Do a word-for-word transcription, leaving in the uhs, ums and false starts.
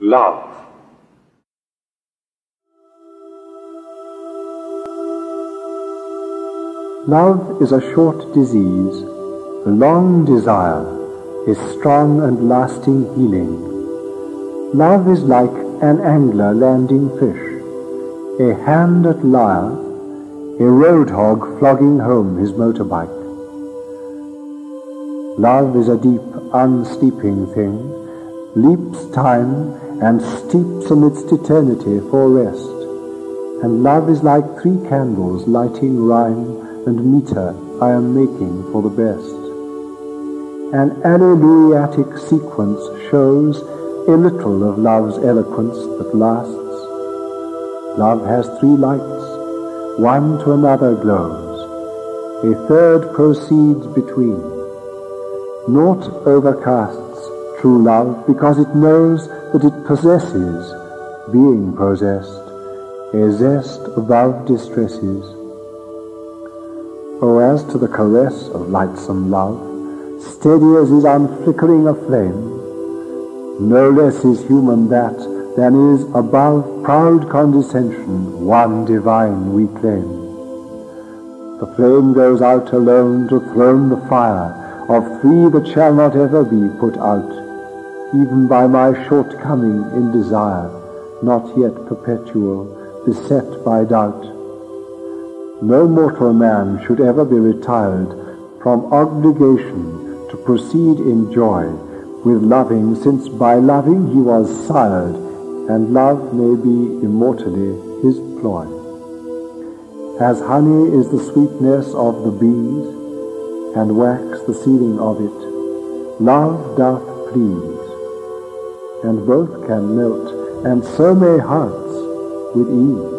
love. Love is a short disease. The long desire is strong and lasting healing. Love is like an angler landing fish, a hand at lyre, a road hog flogging home his motorbike. Love is a deep, unsleeping thing, leaps time and steeps amidst eternity for rest. And love is like three candles lighting rhyme and meter I am making for the best. An alleluiatic sequence shows a little of love's eloquence that lasts. Love has three lights, one to another glows, a third proceeds between. Naught overcasts true love because it knows that it possesses, being possessed, a zest above distresses. Oh, as to the caress of lightsome love, steady as is unflickering a flame, no less is human that than is above proud condescension one divine we claim. The flame goes out alone to throne the fire of three that shall not ever be put out, even by my shortcoming in desire, not yet perpetual, beset by doubt. No mortal man should ever be retired from obligation to proceed in joy with loving, since by loving he was sired, and love may be immortally his ploy. As honey is the sweetness of the bees, and wax the sealing of it, love doth please, and both can melt, and so may hearts with ease.